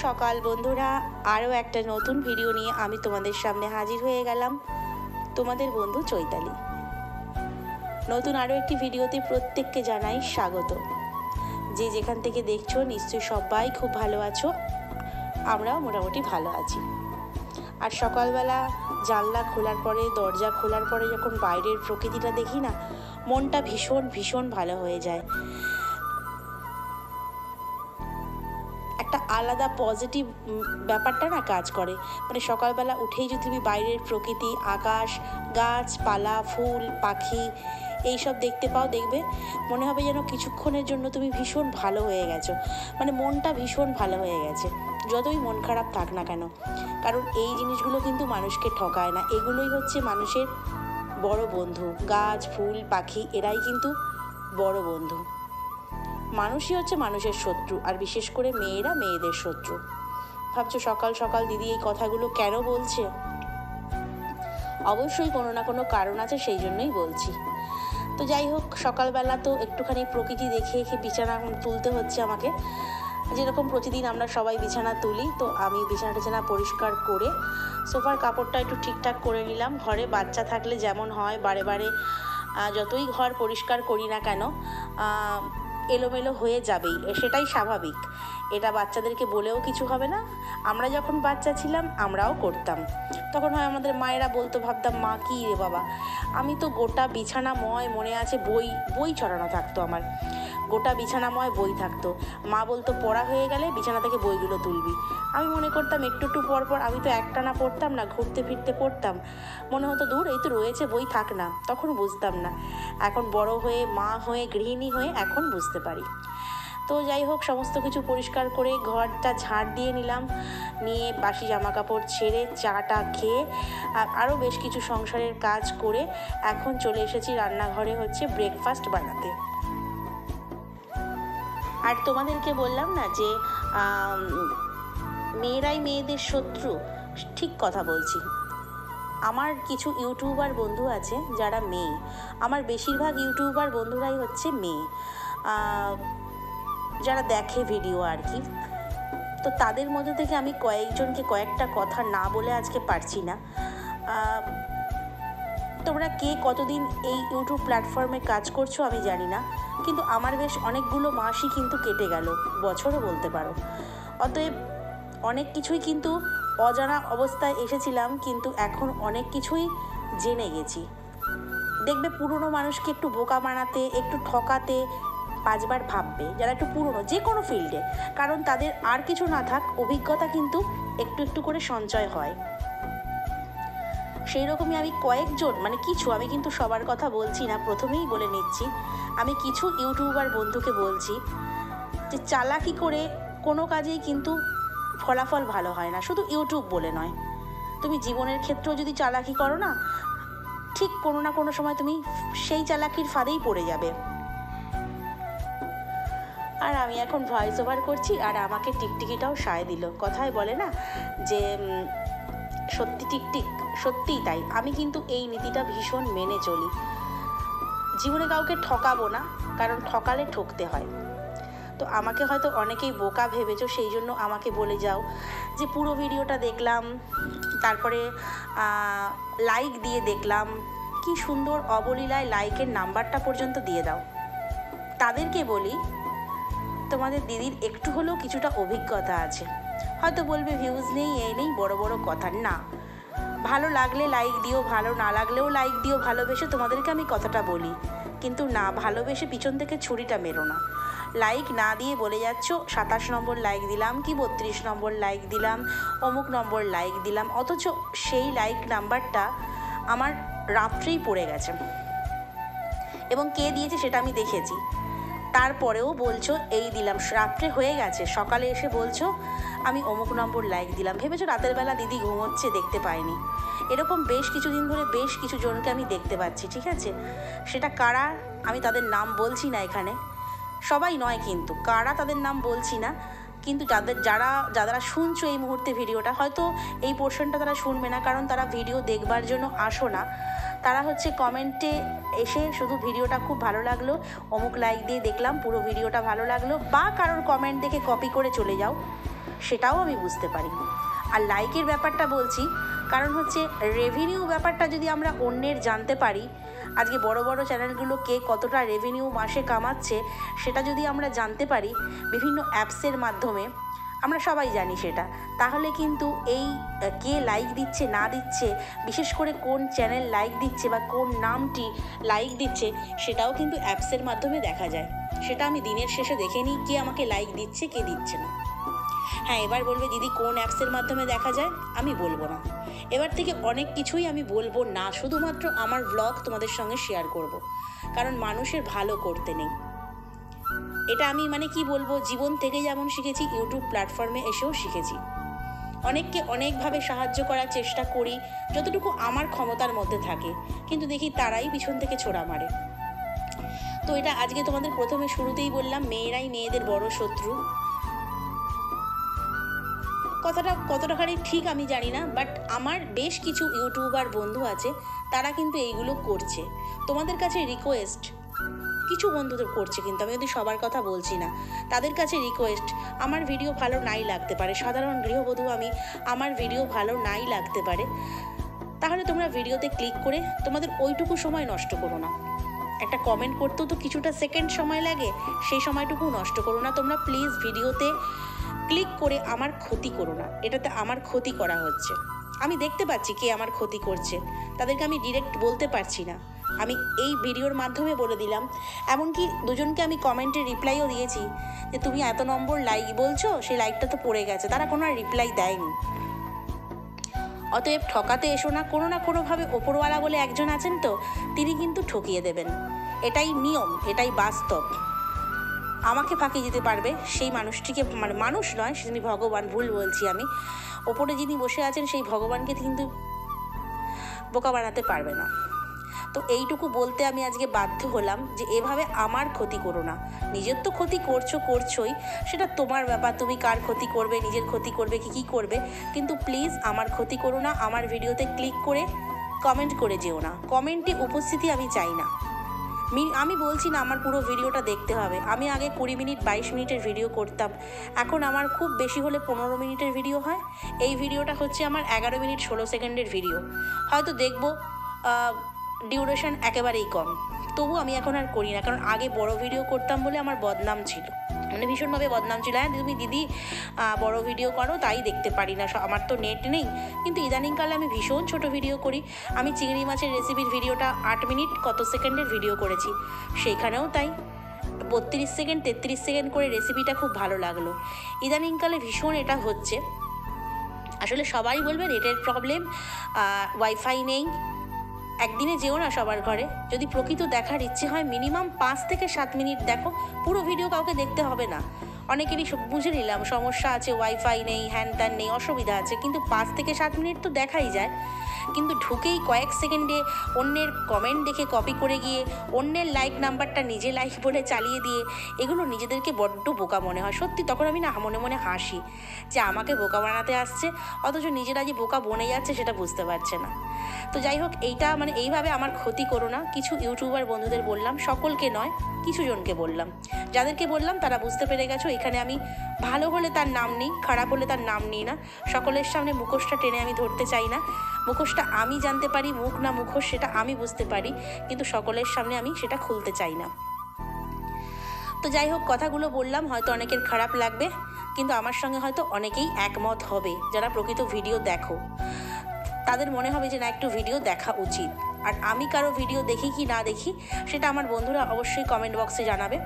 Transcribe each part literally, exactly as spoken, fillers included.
सकाल बंधुरा आरो एकटा नतून भिडियो निये आमी तोमादेर सामने हाजिर हये गेलाम। तोमादेर बंधु चैताली नतून आरो एकटी भिडियोते प्रत्येकके जानाई स्वागत। जे जेखान थेके देखछो निश्चयई सबाई खूब भालो आछो, आमराओ मोटामुटी भालो आछि। आर सकाल बेला जानला खोलार परे दरजा खोलार परे जखन बाइरेर प्रकृतिटा देखी ना, मनटा भीषण भीषण भालो हये जाय। একটা আলাদা পজিটিভ ব্যাপারটা না কাজ করে। মানে সকালবেলা উঠেই যদি তুমি বাইরের প্রকৃতি, আকাশ, গাছপালা, ফুল, পাখি এইসব দেখতে পাও, দেখবে মনে হবে যেন কিছুক্ষণের জন্য তুমি ভীষণ ভালো হয়ে গেছো। মানে মনটা ভীষণ ভালো হয়ে গেছে, যতই মন খারাপ থাক না কেন। কারণ এই জিনিসগুলো কিন্তু মানুষকে ঠকায় না, এগুলোই হচ্ছে মানুষের বড় বন্ধু। গাছ, ফুল, পাখি এরাই কিন্তু বড় বন্ধু। মানুষই হচ্ছে মানুষের শত্রু, আর বিশেষ করে মেয়েরা মেয়েদের শত্রু। ভাবছো সকাল সকাল দিদি এই কথাগুলো কেন বলছে? অবশ্যই কোনো না কোনো কারণ আছে, সেই জন্যই বলছি। তো যাই হোক, সকালবেলা তো একটুখানি প্রকৃতি দেখে বিছানা তুলতে হচ্ছে আমাকে। যেরকম প্রতিদিন আমরা সবাই বিছানা তুলি, তো আমি বিছানা টিছানা পরিষ্কার করে সোফার কাপড়টা একটু ঠিকঠাক করে নিলাম। ঘরে বাচ্চা থাকলে যেমন হয়, বারে বারে যতই ঘর পরিষ্কার করি না কেন এলোমেলো হয়ে যাবেই, সেটাই স্বাভাবিক। এটা বাচ্চাদেরকে বলেও কিছু হবে না। আমরা যখন বাচ্চা ছিলাম আমরাও করতাম, তখন হয় আমাদের মায়েরা বলতো, ভাবতাম মা কী রে বাবা। আমি তো গোটা বিছানাময় মনে আছে বই বই ছড়ানো থাকতো, আমার গোটা বিছানাময় বই থাকতো। মা বলতো পড়া হয়ে গেলে বিছানা থেকে বইগুলো তুলবি। আমি মনে করতাম একটু একটু পর পর, আমি তো একটানা পড়তাম না, ঘুরতে ফিরতে পড়তাম। মনে হতো দূর, এই তো রয়েছে বই, থাক না। তখন বুঝতাম না, এখন বড় হয়ে, মা হয়ে, গৃহিণী হয়ে এখন বুঝতে পারি। তো যাই হোক, সমস্ত কিছু পরিষ্কার করে ঘরটা ঝাড় দিয়ে নিলাম, নিয়ে বাসি জামা কাপড় ছেড়ে চাটা খেয়ে আরও বেশ কিছু সংসারের কাজ করে এখন চলে এসেছি রান্নাঘরে হচ্ছে ব্রেকফাস্ট বানাতে। আর তোমাদেরকে বললাম না যে মেয়েরাই মেয়েদের শত্রু, ঠিক কথা বলছি। আমার কিছু ইউটিউবার বন্ধু আছে যারা মেয়ে, আমার বেশিরভাগ ইউটিউবার বন্ধুরাই হচ্ছে মেয়ে, যারা দেখে ভিডিও আর কি। তো তাদের মধ্যে থেকে আমি কয়েকজনকে কয়েকটা কথা না বলে আজকে পারছি না। তোমরা কে কতদিন এই ইউটিউব প্ল্যাটফর্মে কাজ করছো আমি জানি না, কিন্তু আমার বেশ অনেকগুলো মাসই কিন্তু কেটে গেল, বছরও বলতে পারো। অতএব অনেক কিছুই কিন্তু অজানা অবস্থায় এসেছিলাম, কিন্তু এখন অনেক কিছুই জেনে গেছি। দেখবে পুরনো মানুষকে একটু বোকা বানাতে, একটু ঠকাতে পাঁচবার ভাববে, যারা একটু পুরনো যে কোনো ফিল্ডে। কারণ তাদের আর কিছু না থাক, অভিজ্ঞতা কিন্তু একটু একটু করে সঞ্চয় হয়। সেই রকমই আমি কয়েকজন, মানে কিছু, আমি কিন্তু সবার কথা বলছি না, প্রথমেই বলে নিচ্ছি, আমি কিছু ইউটিউবার বন্ধুকে বলছি যে চালাকি করে কোনো কাজেই কিন্তু ফলাফল ভালো হয় না। শুধু ইউটিউব বলে নয়, তুমি জীবনের ক্ষেত্রেও যদি চালাকি করো না, ঠিক কোনো না কোনো সময় তুমি সেই চালাকির ফাঁদেই পড়ে যাবে। আর আমি এখন ভয়েস ওভার করছি, আর আমাকে টিকটিকিটাও সায় দিল। কথায় বলে না যে সত্যি টিকটিক, সত্যিই তাই। আমি কিন্তু এই নীতিটা ভীষণ মেনে চলি, জীবনে কাউকে ঠকাবো না, কারণ ঠকালে ঠকতে হয়। তো আমাকে হয়তো অনেকেই বোকা ভেবেছো, সেই জন্য আমাকে বলে যাও যে পুরো ভিডিওটা দেখলাম, তারপরে লাইক দিয়ে দেখলাম, কি সুন্দর অবলীলায় লাইকের নাম্বারটা পর্যন্ত দিয়ে দাও। তাদেরকে বলি, তোমাদের দিদির একটু হলেও কিছুটা অভিজ্ঞতা আছে। হয়তো বলবে ভিউজ নেই, এই নেই, বড় বড় কথা না। ভালো লাগলে লাইক দিও, ভালো না লাগলেও লাইক দিও, ভালোবেসে তোমাদেরকে আমি কথাটা বলি। কিন্তু না, ভালোবেসে পিছন থেকে ছুরিটা মেরো না। লাইক না দিয়ে বলে যাচ্ছ সাতাশ নম্বর লাইক দিলাম, কি বত্রিশ নম্বর লাইক দিলাম, অমুক নম্বর লাইক দিলাম, অথচ সেই লাইক নাম্বারটা আমার রাত্রেই পড়ে গেছে এবং কে দিয়েছে সেটা আমি দেখেছি। তারপরেও বলছো এই দিলাম, রাত্রে হয়ে গেছে, সকালে এসে বলছো আমি অমুক নম্বর লাইক দিলাম। ভেবেছো রাতের বেলা দিদি ঘুমোচ্ছে, দেখতে পাইনি। এরকম বেশ কিছুদিন ধরে বেশ কিছু জনকে আমি দেখতে পাচ্ছি, ঠিক আছে? সেটা কারা আমি তাদের নাম বলছি না, এখানে সবাই নয় কিন্তু, কারা তাদের নাম বলছি না। কিন্তু যাদের যারা যারা শুনছো এই মুহূর্তে ভিডিওটা, হয়তো এই পোর্শনটা তারা শুনবে না, কারণ তারা ভিডিও দেখবার জন্য আসো না। তারা হচ্ছে কমেন্টে এসে শুধু ভিডিওটা খুব ভালো লাগলো, অমুক লাইক দিয়ে দেখলাম, পুরো ভিডিওটা ভালো লাগলো, বা কারোর কমেন্ট দেখে কপি করে চলে যাও। সেটাও আমি বুঝতে পারিনি। আর লাইকের ব্যাপারটা বলছি, কারণ হচ্ছে রেভিনিউ ব্যাপারটা যদি আমরা অন্যের জানতে পারি, আজকে বড় বড় চ্যানেলগুলো কে কতটা রেভিনিউ মাসে কামাচ্ছে সেটা যদি আমরা জানতে পারি বিভিন্ন অ্যাপসের মাধ্যমে, আমরা সবাই জানি সেটা, তাহলে কিন্তু এই কে লাইক দিচ্ছে না দিচ্ছে, বিশেষ করে কোন চ্যানেল লাইক দিচ্ছে বা কোন নামটি লাইক দিচ্ছে সেটাও কিন্তু অ্যাপসের মাধ্যমে দেখা যায়। সেটা আমি দিনের শেষে দেখে নিই কে আমাকে লাইক দিচ্ছে কে দিচ্ছে না। হ্যাঁ, এবার বলবে দিদি কোন অ্যাপসের মাধ্যমে দেখা যায়, আমি বলবো না। এবার থেকে অনেক কিছুই আমি বলবো না, শুধুমাত্র আমার ব্লগ তোমাদের সঙ্গে শেয়ার করব, কারণ মানুষের ভালো করতে নেই। এটা আমি মানে কি বলবো, জীবন থেকে যেমন শিখেছি ইউটিউব প্ল্যাটফর্মে এসেও শিখেছি। অনেককে অনেকভাবে সাহায্য করার চেষ্টা করি যতটুকু আমার ক্ষমতার মধ্যে থাকে, কিন্তু দেখি তারাই পিছন থেকে ছোড়া মারে। তো এটা আজকে তোমাদের প্রথমে শুরুতেই বললাম, মেয়েরাই মেয়েদের বড় শত্রু। কথাটা কতটাখানি ঠিক আমি জানি না, বাট আমার বেশ কিছু ইউটিউবার বন্ধু আছে তারা কিন্তু এইগুলো করছে। তোমাদের কাছে রিকোয়েস্ট, কিছু বন্ধুদের করছে কিন্তু, আমি যদি সবার কথা বলছি না, তাদের কাছে রিকোয়েস্ট, আমার ভিডিও ভালো নাই লাগতে পারে, সাধারণ গৃহবধূ আমি, আমার ভিডিও ভালো নাই লাগতে পারে, তাহলে তোমরা ভিডিওতে ক্লিক করে তোমাদের ওইটুকু সময় নষ্ট করো না। একটা কমেন্ট করতেও তো কিছুটা সেকেন্ড সময় লাগে, সেই সময়টুকু নষ্ট করো না তোমরা। প্লিজ ভিডিওতে ক্লিক করে আমার ক্ষতি করো না, এটাতে আমার ক্ষতি করা হচ্ছে। আমি দেখতে পাচ্ছি কে আমার ক্ষতি করছে, তাদেরকে আমি ডিরেক্ট বলতে পারছি না, আমি এই ভিডিওর মাধ্যমে বলে দিলাম। এমনকি দুজনকে আমি কমেন্টে রিপ্লাইও দিয়েছি যে তুমি এত নম্বর লাইক বলছো, সেই লাইকটা তো পড়ে গেছে, তারা কোনো রিপ্লাই দেয়নি। অতএব ঠকাতে এসো না, কোনো না কোনোভাবে ওপরওয়ালা বলে একজন আছেন তো, তিনি কিন্তু ঠকিয়ে দেবেন, এটাই নিয়ম, এটাই বাস্তব। আমাকে ফাঁকি দিতে পারবে সেই মানুষটিকে, মানে মানুষ নয় তিনি ভগবান, ভুল বলছি আমি, ওপরে যিনি বসে আছেন সেই ভগবানকে কিন্তু বোকা বানাতে পারবে না। তো এইটুকু বলতে আমি আজকে বাধ্য হলাম যে এভাবে আমার ক্ষতি করো না। নিজের তো ক্ষতি করছো করছোই, সেটা তোমার ব্যাপার, তুমি কার ক্ষতি করবে, নিজের ক্ষতি করবে কি কী করবে, কিন্তু প্লিজ আমার ক্ষতি করো না। আমার ভিডিওতে ক্লিক করে কমেন্ট করে যেও না, কমেন্টে উপস্থিতি আমি চাই না। আমি বলছি না আমার পুরো ভিডিওটা দেখতে হবে, আমি আগে কুড়ি মিনিট বাইশ মিনিটের ভিডিও করতাম, এখন আমার খুব বেশি হলে পনেরো মিনিটের ভিডিও হয়। এই ভিডিওটা হচ্ছে আমার এগারো মিনিট ষোলো সেকেন্ডের ভিডিও, হয়তো দেখবো ডিউরেশন একেবারেই কম, তবু আমি এখন আর করি না, কারণ আগে বড় ভিডিও করতাম বলে আমার বদনাম ছিল, মানে ভীষণভাবে বদনাম ছিল। হ্যাঁ তুমি দিদি বড় ভিডিও করো তাই দেখতে পারি না, আমার তো নেট নেই। কিন্তু ইদানিংকালে আমি ভীষণ ছোট ভিডিও করি, আমি চিংড়ি মাছের রেসিপির ভিডিওটা আট মিনিট কত সেকেন্ডের ভিডিও করেছি, সেইখানেও তাই বত্রিশ সেকেন্ড তেত্রিশ সেকেন্ড করে রেসিপিটা খুব ভালো লাগলো। ইদানিংকালে ভীষণ এটা হচ্ছে, আসলে সবাই বলবে নেটের প্রবলেম, ওয়াইফাই নেই। একদিনে যেও না সবার ঘরে, যদি প্রকৃত দেখার ইচ্ছে হয় মিনিমাম পাঁচ থেকে সাত মিনিট দেখো, পুরো ভিডিও কাউকে দেখতে হবে না। অনেকেরই বুঝে নিলাম সমস্যা আছে, ওয়াইফাই নেই, হ্যান ত্যান নেই, অসুবিধা আছে, কিন্তু পাঁচ থেকে সাত মিনিট তো দেখাই যায়। কিন্তু ঢুকেই কয়েক সেকেন্ডে অন্যের কমেন্ট দেখে কপি করে গিয়ে অন্যের লাইক নাম্বারটা নিজে লাইক বলে চালিয়ে দিয়ে, এগুলো নিজেদেরকে বড্ড বোকা মনে হয় সত্যি। তখন আমি না মনে মনে হাসি যে আমাকে বোকা বানাতে আসছে, অথচ নিজেরা যে বোকা বনে যাচ্ছে সেটা বুঝতে পারছে না। তো যাই হোক, এইটা মানে এইভাবে আমার ক্ষতি করো না। কিছু ইউটিউবার বন্ধুদের বললাম, সকলকে নয়, কিছু জনকে বললাম, যাদেরকে বললাম তারা বুঝতে পেরে গেছো। এখানে আমি ভালো হলে তার নাম নিই, খারাপ হলে তার নাম নিই না, সকলের সামনে মুখোশটা টেনে আমি ধরতে চাই না। মুখোশটা আমি জানতে পারি, মুখ না মুখোশ সেটা আমি বুঝতে পারি, কিন্তু সকলের সামনে আমি সেটা খুলতে চাই না। তো যাই হোক, কথাগুলো বললাম, হয়তো অনেকের খারাপ লাগবে, কিন্তু আমার সঙ্গে হয়তো অনেকেই একমত হবে, যারা প্রকৃত ভিডিও দেখো তাদের মনে হবে যে না একটু ভিডিও দেখা উচিত। আর আমি কারো ভিডিও দেখি কি না দেখি সেটা আমার বন্ধুরা অবশ্যই কমেন্ট বক্সে জানাবে।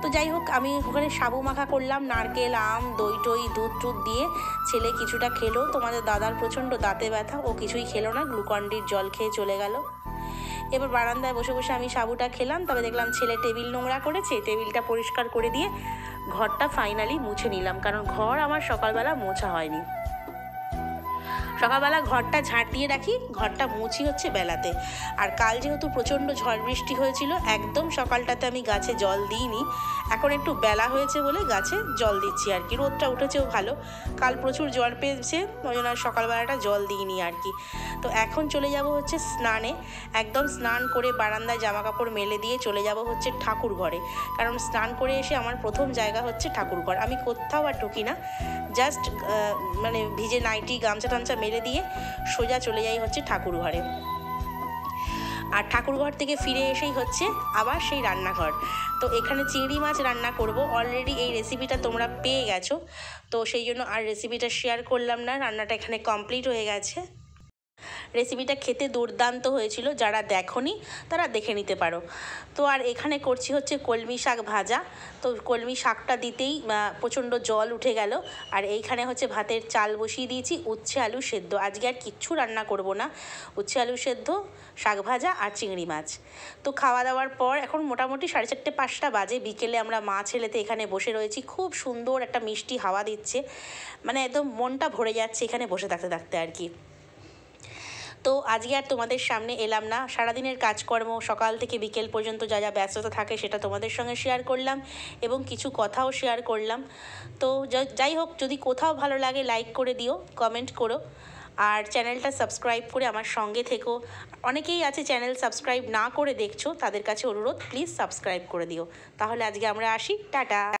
তো যাই হোক, আমি ওখানে সাবু মাখা করলাম, নারকেল আম দই টই দুধ টুধ দিয়ে, ছেলে কিছুটা খেলো, তোমাদের দাদার প্রচণ্ড দাঁতে ব্যথা, ও কিছুই খেলো না, গ্লুকন্ডির জল খেয়ে চলে গেল। এবার বারান্দায় বসে বসে আমি সাবুটা খেলাম, তবে দেখলাম ছেলে টেবিল নোংরা করেছে, টেবিলটা পরিষ্কার করে দিয়ে ঘরটা ফাইনালি মুছে নিলাম, কারণ ঘর আমার সকালবেলা মোছা হয়নি। সকালবেলা ঘরটা ঝাঁট দিয়ে রাখি, ঘরটা মুছি হচ্ছে বেলাতে। আর কাল যেহেতু প্রচণ্ড ঝড় বৃষ্টি হয়েছিল, একদম সকালটাতে আমি গাছে জল দিইনি, এখন একটু বেলা হয়েছে বলে গাছে জল দিচ্ছি আর কি। রোদটা উঠেছেও ভালো, কাল প্রচুর জল পেয়েছে ওই জন্য আর সকালবেলাটা জল দিইনি আর কি। তো এখন চলে যাব হচ্ছে স্নানে, একদম স্নান করে বারান্দায় জামা কাপড় মেলে দিয়ে চলে যাব হচ্ছে ঠাকুর ঘরে, কারণ স্নান করে এসে আমার প্রথম জায়গা হচ্ছে ঠাকুর ঘর। আমি কোথাও আর ঢুকি না, জাস্ট মানে ভিজে নাইটি গামছা টামছা মেলে দিয়ে সোজা চলে যাই হচ্ছে ঠাকুর ঘরে। আর ঠাকুরঘর থেকে ফিরে এসেই হচ্ছে আবার সেই রান্নাঘর। তো এখানে চিংড়ি মাছ রান্না করব। অলরেডি এই রেসিপিটা তোমরা পেয়ে গেছো, তো সেই জন্য আর রেসিপিটা শেয়ার করলাম না। রান্নাটা এখানে কমপ্লিট হয়ে গেছে। রেসিপিটা খেতে দুর্দান্ত হয়েছিল, যারা দেখোনি তারা দেখে নিতে পারো। তো আর এখানে করছি হচ্ছে কলমি শাক ভাজা। তো কলমি শাকটা দিতেই প্রচণ্ড জল উঠে গেল। আর এইখানে হচ্ছে ভাতের চাল বসিয়ে দিয়েছি, উচ্ছে আলু সেদ্ধ। আজকে আর কিচ্ছু রান্না করব না, উচ্ছে আলু সেদ্ধ, শাক ভাজা আর চিংড়ি মাছ। তো খাওয়া দাওয়ার পর এখন মোটামুটি সাড়ে চারটে পাঁচটা বাজে। বিকেলে আমরা মা ছেলেতে এখানে বসে রয়েছি, খুব সুন্দর একটা মিষ্টি হাওয়া দিচ্ছে, মানে একদম মনটা ভরে যাচ্ছে এখানে বসে থাকতে থাকতে আর কি। তো আজকে আর তোমাদের সামনে এলাম না, সারাদিনের কাজকর্ম সকাল থেকে বিকেল পর্যন্ত যা যা ব্যস্ততা থাকে সেটা তোমাদের সঙ্গে শেয়ার করলাম এবং কিছু কথাও শেয়ার করলাম। তো যাই হোক, যদি কোথাও ভালো লাগে লাইক করে দিও, কমেন্ট করো আর চ্যানেলটা সাবস্ক্রাইব করে আমার সঙ্গে থেকো। অনেকেই আছে চ্যানেল সাবস্ক্রাইব না করে দেখছো, তাদের কাছে অনুরোধ প্লিজ সাবস্ক্রাইব করে দিও। তাহলে আজকে আমরা আসি, টাটা।